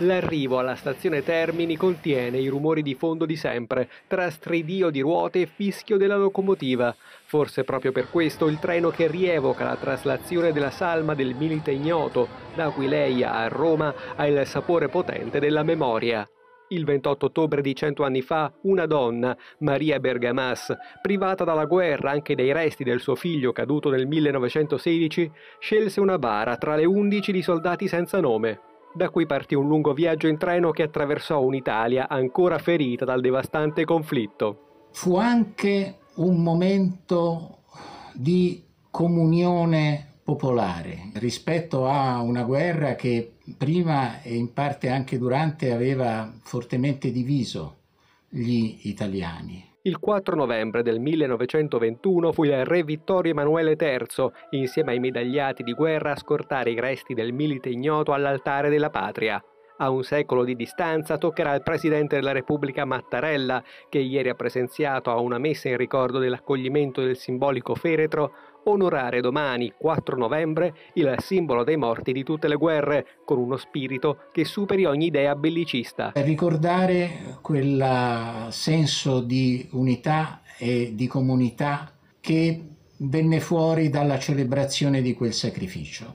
L'arrivo alla stazione Termini contiene i rumori di fondo di sempre, tra stridio di ruote e fischio della locomotiva. Forse proprio per questo il treno che rievoca la traslazione della salma del Milite Ignoto da Aquileia a Roma ha il sapore potente della memoria. Il 28 ottobre di 100 anni fa una donna, Maria Bergamas, privata dalla guerra anche dei resti del suo figlio caduto nel 1916, scelse una bara tra le 11 di soldati senza nome. Da qui partì un lungo viaggio in treno che attraversò un'Italia ancora ferita dal devastante conflitto. Fu anche un momento di comunione popolare rispetto a una guerra che prima e in parte anche durante aveva fortemente diviso gli italiani. Il 4 novembre del 1921 fu il re Vittorio Emanuele III, insieme ai medagliati di guerra, a scortare i resti del Milite Ignoto all'altare della patria. A un secolo di distanza toccherà al Presidente della Repubblica Mattarella, che ieri ha presenziato a una messa in ricordo dell'accoglimento del simbolico feretro, onorare domani, 4 novembre, il simbolo dei morti di tutte le guerre, con uno spirito che superi ogni idea bellicista. Ricordare quel senso di unità e di comunità che venne fuori dalla celebrazione di quel sacrificio.